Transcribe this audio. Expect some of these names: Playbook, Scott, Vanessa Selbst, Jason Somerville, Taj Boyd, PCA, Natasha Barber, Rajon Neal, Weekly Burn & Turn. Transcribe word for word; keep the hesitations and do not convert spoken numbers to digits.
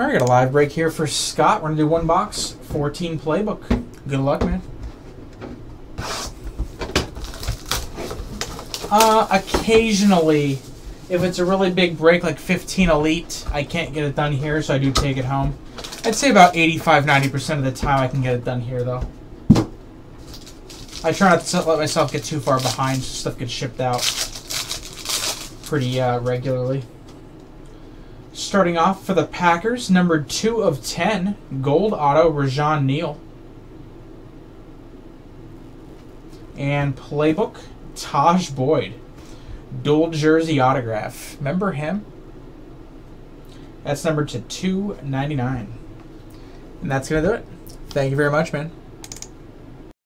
All right, we got a live break here for Scott. We're going to do one box, fourteen Playbook. Good luck, man. Uh, occasionally, if it's a really big break, like fifteen Elite, I can't get it done here, so I do take it home. I'd say about eighty-five, ninety percent of the time I can get it done here, though. I try not to let myself get too far behind, so stuff gets shipped out pretty uh, regularly. Starting off for the Packers, number two of ten, Gold Auto, Rajon Neal. And Playbook, Taj Boyd. Dual jersey autograph. Remember him? That's numbered to two ninety-nine. And that's going to do it. Thank you very much, man.